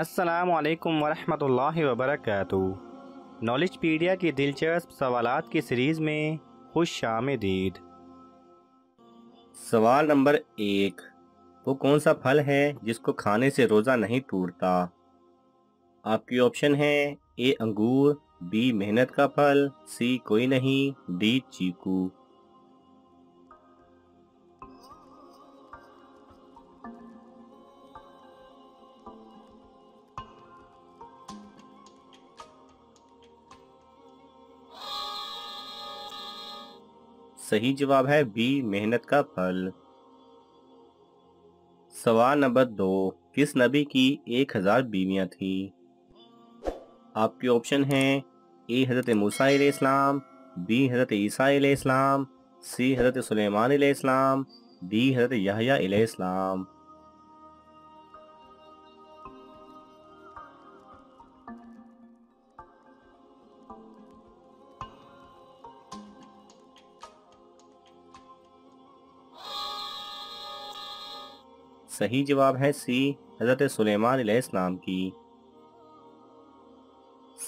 अस्सलामुअलैकुम वरहमतुल्लाहि वबरकातुहू। नॉलेज पीडिया की दिलचस्प सवालात की सीरीज़ में खुश आमदीद। सवाल नंबर 1, वो कौन सा फल है जिसको खाने से रोज़ा नहीं टूटता? आपके ऑप्शन हैं ए अंगूर, बी मेहनत का फल, सी कोई नहीं, डी चीकू। सही जवाब है बी मेहनत का फल। सवाल नंबर 2, किस नबी की 1000 बीवियां थी? आपके ऑप्शन हैं ए हजरत मूसा अलैहिस्सलाम, बी हजरत ईसा अलैहिस्सलाम, सी हजरत सुलेमान अलैहिस्सलाम, डी हजरत यहया अलैहिस्सलाम। सही जवाब है सी हजरत सुलेमान अलैहिस्सलाम की।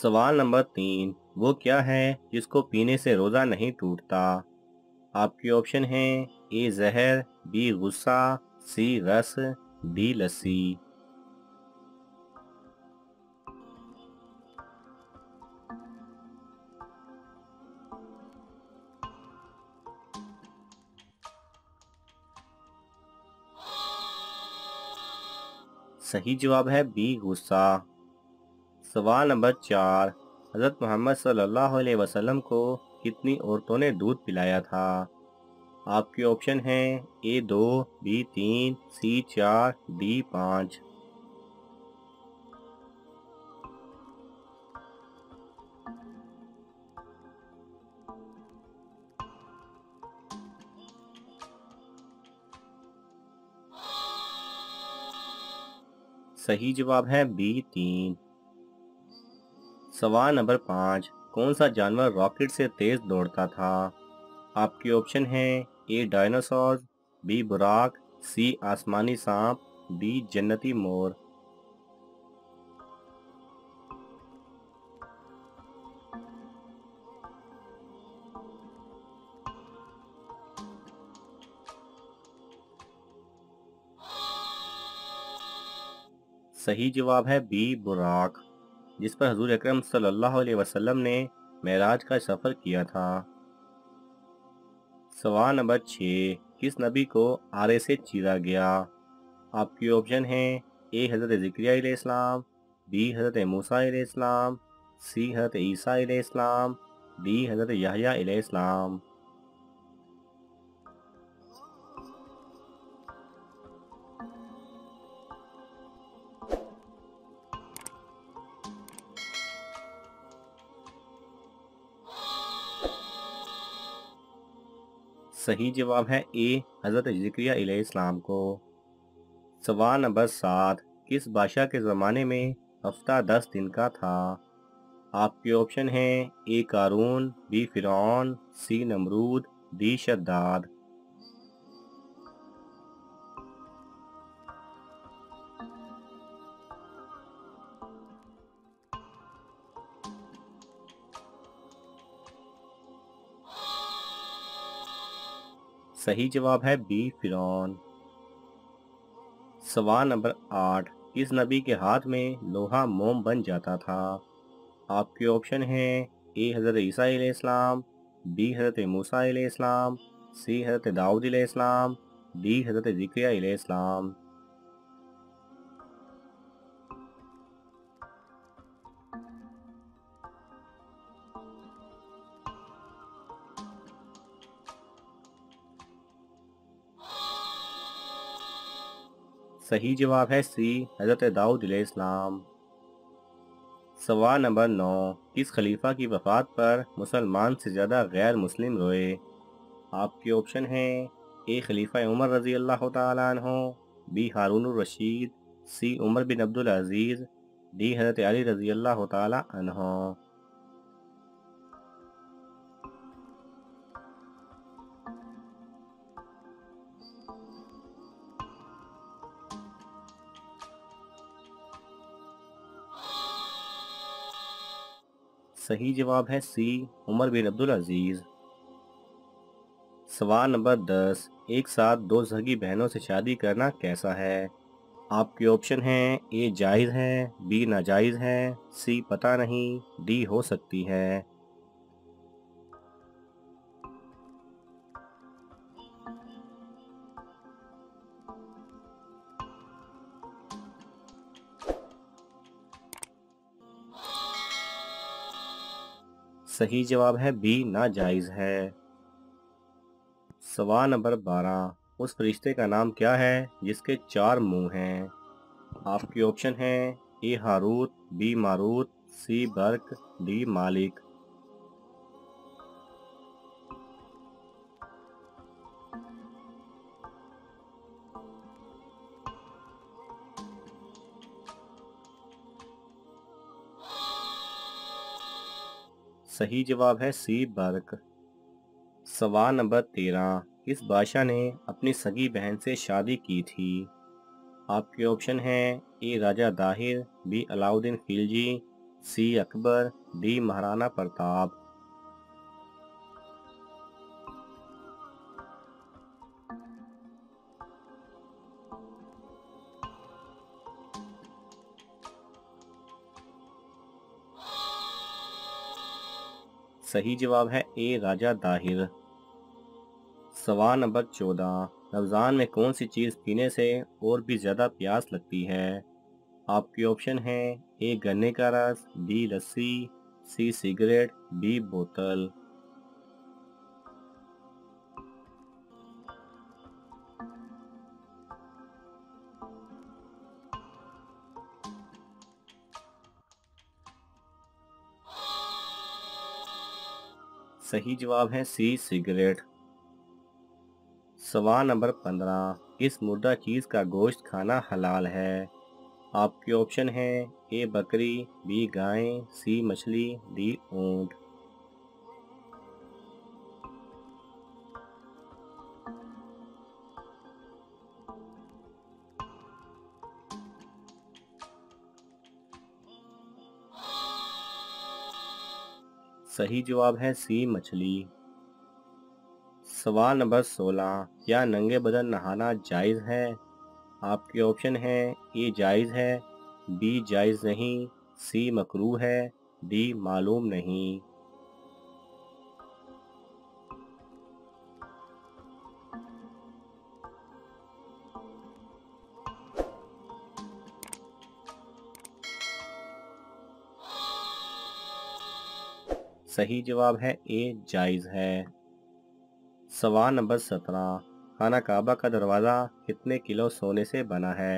सवाल नंबर 3, वो क्या है जिसको पीने से रोज़ा नहीं टूटता? आपके ऑप्शन हैं ए जहर, बी गुस्सा, सी रस, डी लस्सी। सही जवाब है बी गुस्सा। सवाल नंबर 4, हजरत मोहम्मद सल्लल्लाहु अलैहि वसल्लम को कितनी औरतों ने दूध पिलाया था? आपके ऑप्शन हैं ए 2, बी 3, सी 4, डी 5। सही जवाब है बी 3। सवाल नंबर 5, कौन सा जानवर रॉकेट से तेज दौड़ता था? आपके ऑप्शन हैं ए डायनासोर, बी बुराक, सी आसमानी सांप, डी जन्नती मोर। सही जवाब है बी बुराक, जिस पर हजूर अकरम सल्लल्लाहु अलैहि वसल्लम ने मेराज का सफ़र किया था। सवाल नंबर 6, किस नबी को आरे से चीरा गया? आपके ऑप्शन हैं ए हजरत ज़िक्रिया अलैहिस्सलाम, बी हजरत मूसा अलैहिस्सलाम, सी हजरत ईसा अलैहिस्सलाम, डी हजरत यहया अलैहिस्सलाम। सही जवाब है ए हजरत ज़िक्रिया अलैहिस्सलाम को। सवाल नंबर 7, किस बादशाह के ज़माने में हफ्ता 10 दिन का था? आपके ऑप्शन हैं ए कारून, बी फिरौन, सी नमरूद, डी शद्दाद। सही जवाब है बी फिरौन। सवाल नंबर 8, किस नबी के हाथ में लोहा मोम बन जाता था? आपके ऑप्शन हैं ए हजरत ईसा अलैहिस्सलाम, बी हजरत मूसा अलैहिस्सलाम, सी हजरत दाऊद अलैहिस्सलाम, डी हजरत ज़िक्रिया अलैहिस्सलाम। सही जवाब है सी हजरत दाऊद अलैहिस्सलाम। सवाल नंबर 9, किस खलीफा की वफात पर मुसलमान से ज़्यादा गैर मुस्लिम रोए? आपके ऑप्शन हैं ए खलीफा उमर रजी अल्लाह तआला अन्हु, B Harun al Rashid, C Umar bin Abdul Aziz, D हजरत अली रजी अल्लाह तआला अन्हु। सही जवाब है सी, उमर बिन अब्दुल अजीज़। सवाल नंबर 10, एक साथ दो सगी बहनों से शादी करना कैसा है? आपके ऑप्शन हैं ए जायज़ है, बी नाजायज़ है, सी पता नहीं, डी हो सकती है। सही जवाब है बी नाजायज़ है। सवाल नंबर 12, उस फरिश्ते का नाम क्या है जिसके 4 मुंह हैं? आपके ऑप्शन हैं A Harut, B Marut, C Barq, D Malik. सही जवाब है सी बर्क। सवाल नंबर 13, किस बादशाह ने अपनी सगी बहन से शादी की थी? आपके ऑप्शन हैं A Raja Dahir, B Alauddin Khilji, C Akbar, D Maharana Pratap. सही जवाब है ए राजा दाहिर। सवाल नंबर 14, रमज़ान में कौन सी चीज़ पीने से और भी ज़्यादा प्यास लगती है? आपके ऑप्शन हैं ए गन्ने का रस, B lassi, C cigarette, D बोतल। सही जवाब है सी सिगरेट। सवाल नंबर 15, किस मुर्दा चीज़ का गोश्त खाना हलाल है? आपके ऑप्शन हैं ए बकरी, बी गाय, सी मछली, डी ऊँट। सही जवाब है सी मछली। सवाल नंबर 16, क्या नंगे बदन नहाना जायज़ है? आपके ऑप्शन हैं ए जायज़ है, बी जायज़ नहीं, सी मकरूह है, डी मालूम नहीं। सही जवाब है ए जायज़ है। सवाल नंबर 17, खाना काबा का दरवाज़ा कितने किलो सोने से बना है?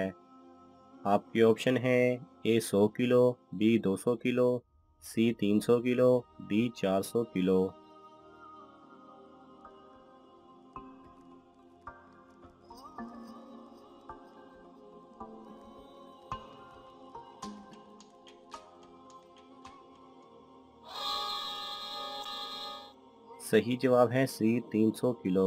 आपके ऑप्शन हैं A 100 kilo, B 200 kilo, C 300 kilo, D 400 kilo. सही जवाब है सी 300 किलो।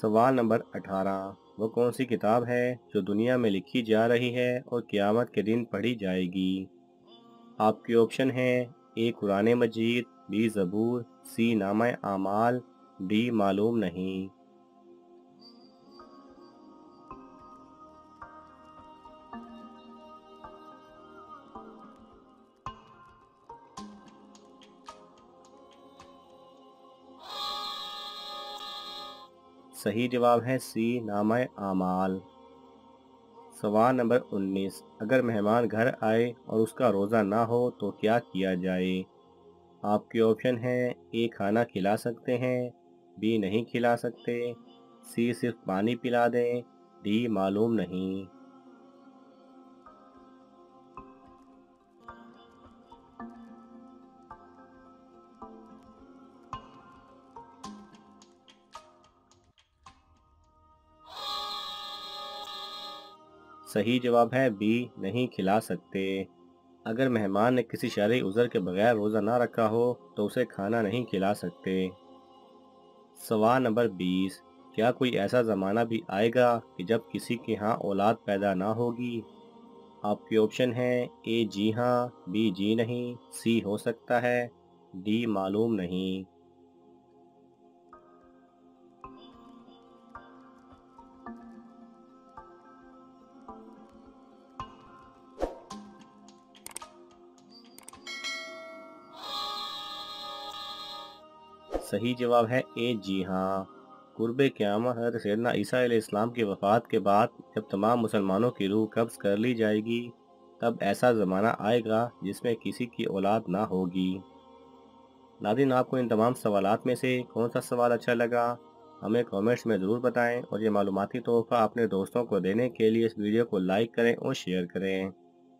सवाल नंबर 18, वो कौन सी किताब है जो दुनिया में लिखी जा रही है और क़यामत के दिन पढ़ी जाएगी? आपके ऑप्शन हैं ए कुराने मजीद, बी जबूर, सी नामाए आमाल, डी मालूम नहीं। सही जवाब है सी नामाए आमाल। सवाल नंबर 19, अगर मेहमान घर आए और उसका रोज़ा ना हो तो क्या किया जाए? आपके ऑप्शन हैं ए खाना खिला सकते हैं, बी नहीं खिला सकते, सी सिर्फ पानी पिला दें, डी मालूम नहीं। सही जवाब है बी नहीं खिला सकते। अगर मेहमान ने किसी शरई उज़र के बगैर रोज़ा ना रखा हो तो उसे खाना नहीं खिला सकते। सवाल नंबर 20, क्या कोई ऐसा ज़माना भी आएगा कि जब किसी के यहाँ औलाद पैदा ना होगी? आपके ऑप्शन हैं ए जी हाँ, बी जी नहीं, सी हो सकता है, डी मालूम नहीं। सही जवाब है ए जी हाँ। कुर्बे क़यामा हज़रत सैयदना ईसा अलैहिस्सलाम की वफ़ात के बाद जब तमाम मुसलमानों की रूह कब्ज़ कर ली जाएगी, तब ऐसा ज़माना आएगा जिसमें किसी की औलाद ना होगी। नाज़रीन, आपको इन तमाम सवालात में से कौन सा सवाल अच्छा लगा हमें कमेंट्स में ज़रूर बताएं, और ये मालूमाती तोहफ़ा अपने दोस्तों को देने के लिए इस वीडियो को लाइक करें और शेयर करें।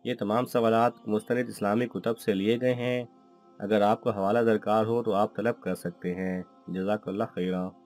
ये तमाम सवालात मुस्तनद इस्लामी कुतब से लिए गए हैं। अगर आपको हवाला दरकार हो तो आप तलब कर सकते हैं। जज़ाकल्लाह खैरा।